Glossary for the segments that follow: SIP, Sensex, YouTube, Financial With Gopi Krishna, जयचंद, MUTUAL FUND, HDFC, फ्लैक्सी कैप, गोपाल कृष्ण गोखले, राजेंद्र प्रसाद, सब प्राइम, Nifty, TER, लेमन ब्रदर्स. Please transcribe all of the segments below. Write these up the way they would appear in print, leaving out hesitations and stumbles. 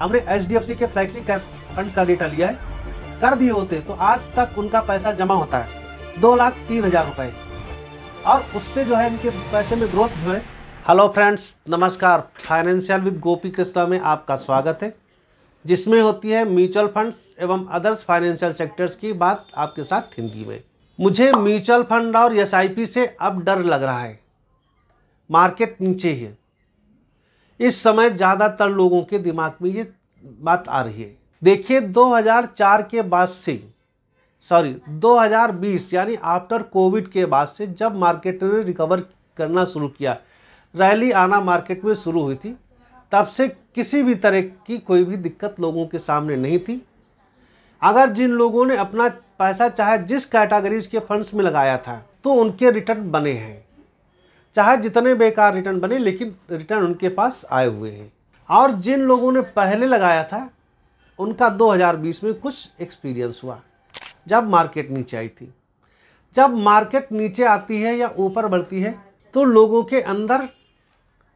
हमने HDFC के flexi funds का डेटा लिया है, कर दिए होते तो आज तक उनका पैसा जमा होता है 2,03,000 रुपए और उस पर जो है इनके पैसे में ग्रोथ जो है। हेलो फ्रेंड्स, नमस्कार, फाइनेंशियल विद गोपी कृष्णा में आपका स्वागत है, जिसमें होती है म्यूचुअल फंड्स एवं अदर्स फाइनेंशियल सेक्टर्स की बात आपके साथ हिंदी में। मुझे म्यूचुअल फंड और SIP से अब डर लग रहा है, मार्केट नीचे है इस समय, ज़्यादातर लोगों के दिमाग में ये बात आ रही है। देखिए 2004 के बाद से 2020 यानी आफ्टर कोविड के बाद से जब मार्केट ने रिकवर करना शुरू किया, रैली आना मार्केट में शुरू हुई थी, तब से किसी भी तरह की कोई भी दिक्कत लोगों के सामने नहीं थी। अगर जिन लोगों ने अपना पैसा चाहे जिस कैटेगरीज के फंड्स में लगाया था तो उनके रिटर्न बने हैं, चाहे जितने बेकार रिटर्न बने लेकिन रिटर्न उनके पास आए हुए हैं। और जिन लोगों ने पहले लगाया था उनका 2020 में कुछ एक्सपीरियंस हुआ जब मार्केट नीचे आई थी। जब मार्केट नीचे आती है या ऊपर बढ़ती है तो लोगों के अंदर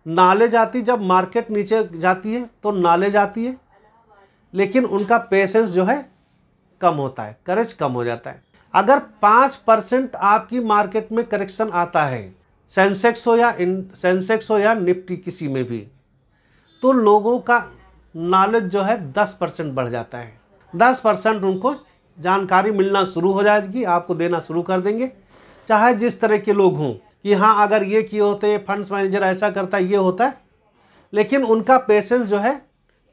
नॉलेज आती, जब मार्केट नीचे जाती है तो नॉलेज आती है लेकिन उनका पेशेंस जो है कम होता है, करेज कम हो जाता है। अगर 5% आपकी मार्केट में करेक्शन आता है, सेंसेक्स हो या निफ्टी किसी में भी, तो लोगों का नॉलेज जो है 10% बढ़ जाता है। 10% उनको जानकारी मिलना शुरू हो जाएगी, आपको देना शुरू कर देंगे, चाहे जिस तरह के लोग हों कि हाँ अगर ये किए होते, फंड्स मैनेजर ऐसा करता है, ये होता है, लेकिन उनका पेशेंस जो है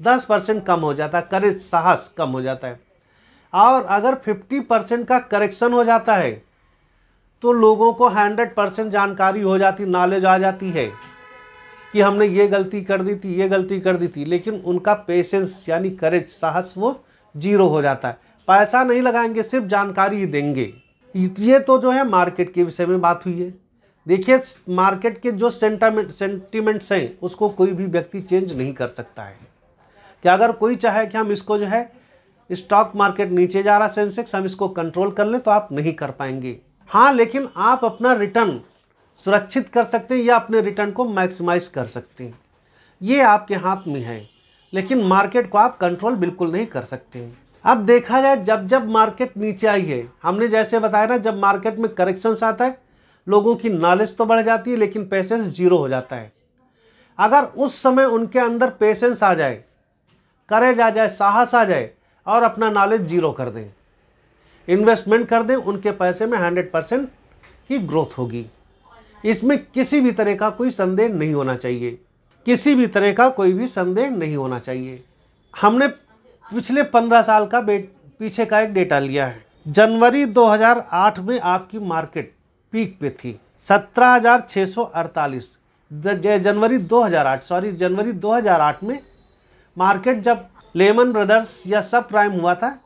10% कम हो जाता है, करेज साहस कम हो जाता है। और अगर 50% का करेक्शन हो जाता है तो लोगों को 100% जानकारी हो जाती, नॉलेज आ जाती है कि हमने ये गलती कर दी थी, ये गलती कर दी थी, लेकिन उनका पेशेंस यानी करेज साहस वो 0 हो जाता है। पैसा नहीं लगाएंगे, सिर्फ जानकारी ही देंगे। ये तो जो है मार्केट के विषय में बात हुई है। देखिए मार्केट के जो सेंटिमेंट्स हैं उसको कोई भी व्यक्ति चेंज नहीं कर सकता है कि अगर कोई चाहे कि हम इसको जो है स्टॉक मार्केट नीचे जा रहा सेंसेक्स, हम इसको कंट्रोल कर लें, तो आप नहीं कर पाएंगे। हाँ लेकिन आप अपना रिटर्न सुरक्षित कर सकते हैं या अपने रिटर्न को मैक्सिमाइज कर सकते हैं, ये आपके हाथ में है, लेकिन मार्केट को आप कंट्रोल बिल्कुल नहीं कर सकते हैं। अब देखा जाए जब जब मार्केट नीचे आई है, हमने जैसे बताया ना, जब मार्केट में करेक्शंस आता है लोगों की नॉलेज तो बढ़ जाती है लेकिन पेशेंस 0 हो जाता है। अगर उस समय उनके अंदर पेशेंस आ जाए, करेज आ जाए, साहस आ जाए और अपना नॉलेज 0 कर दें, इन्वेस्टमेंट कर दें, उनके पैसे में 100% की ग्रोथ होगी। इसमें किसी भी तरह का कोई संदेह नहीं होना चाहिए, किसी भी तरह का कोई भी संदेह नहीं होना चाहिए। हमने पिछले 15 साल का पीछे का एक डेटा लिया है। जनवरी 2008 में आपकी मार्केट पीक पे थी 17,648। जनवरी 2008 में मार्केट जब लेमन ब्रदर्स या सब प्राइम हुआ था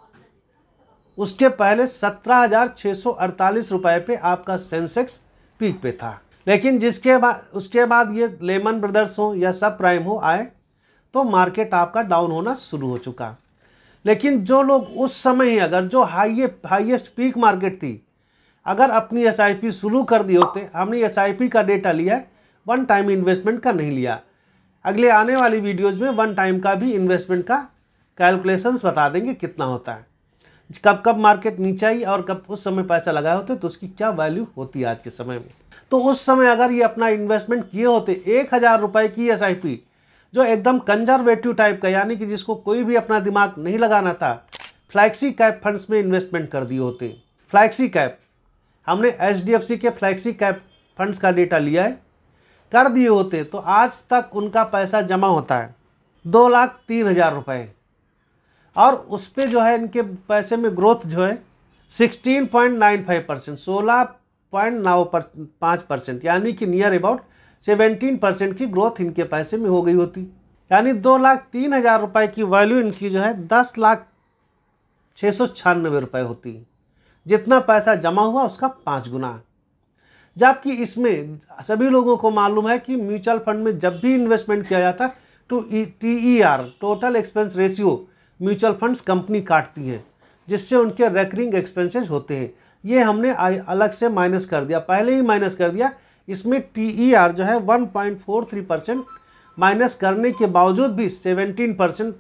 उसके पहले 17,648 रुपये पे आपका सेंसेक्स पीक पे था, लेकिन उसके बाद ये लेमन ब्रदर्स हो या सब प्राइम हो आए तो मार्केट आपका डाउन होना शुरू हो चुका। लेकिन जो लोग उस समय ही अगर जो हाईएस्ट पीक मार्केट थी अगर अपनी SIP शुरू कर दी होते, हमने SIP का डेटा लिया है, वन टाइम इन्वेस्टमेंट का नहीं लिया, अगले आने वाली वीडियोस में वन टाइम का भी इन्वेस्टमेंट का कैलकुलेशंस बता देंगे कितना होता है, कब कब मार्केट नीचे आई और कब उस समय पैसा लगाए होते तो उसकी क्या वैल्यू होती आज के समय में। तो उस समय अगर ये अपना इन्वेस्टमेंट किए होते 1,000 रुपये की SIP जो एकदम कंजर्वेटिव टाइप का, यानी कि जिसको कोई भी अपना दिमाग नहीं लगाना था, फ्लैक्सी कैप फंड्स में इन्वेस्टमेंट कर दिए होते। फ्लैक्सी कैप, हमने HDFC के फ्लैक्सी कैप फंड्स का डेटा लिया है, कर दिए होते तो आज तक उनका पैसा जमा होता है 2,03,000 रुपये और उस पर जो है इनके पैसे में ग्रोथ जो है 16.95%, 16.95%, यानी कि नियर अबाउट 17% की ग्रोथ इनके पैसे में हो गई होती। यानी 2,03,000 रुपये की वैल्यू इनकी जो है 10,696 रुपये होती, जितना पैसा जमा हुआ उसका 5 गुना। जबकि इसमें सभी लोगों को मालूम है कि म्यूचुअल फंड में जब भी इन्वेस्टमेंट किया जाता है तो TER total expense ratio mutual funds company काटती हैं, जिससे उनके रेकरिंग एक्सपेंसेस होते हैं, ये हमने अलग से माइनस कर दिया, पहले ही माइनस कर दिया। इसमें TER जो है 1.43% माइनस करने के बावजूद भी 17%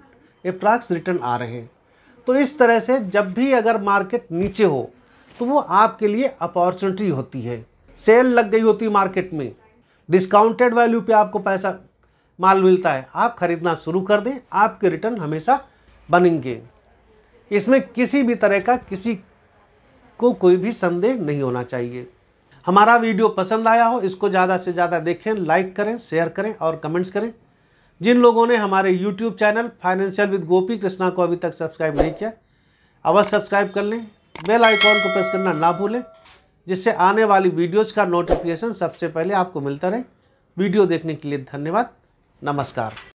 एप्रॉक्स रिटर्न आ रहे हैं। तो इस तरह से जब भी अगर मार्केट नीचे हो तो वो आपके लिए अपॉर्चुनिटी होती है, सेल लग गई होती है मार्केट में, डिस्काउंटेड वैल्यू पे आपको पैसा माल मिलता है, आप खरीदना शुरू कर दें, आपके रिटर्न हमेशा बनेंगे। इसमें किसी भी तरह का किसी को कोई भी संदेह नहीं होना चाहिए। हमारा वीडियो पसंद आया हो इसको ज़्यादा से ज़्यादा देखें, लाइक करें, शेयर करें और कमेंट्स करें। जिन लोगों ने हमारे YouTube channel financial with Gopi Krishna को अभी तक सब्सक्राइब नहीं किया अवश्य सब्सक्राइब कर लें, बेल आइकॉन को प्रेस करना ना भूलें जिससे आने वाली वीडियोज़ का नोटिफिकेशन सबसे पहले आपको मिलता रहे। वीडियो देखने के लिए धन्यवाद, नमस्कार।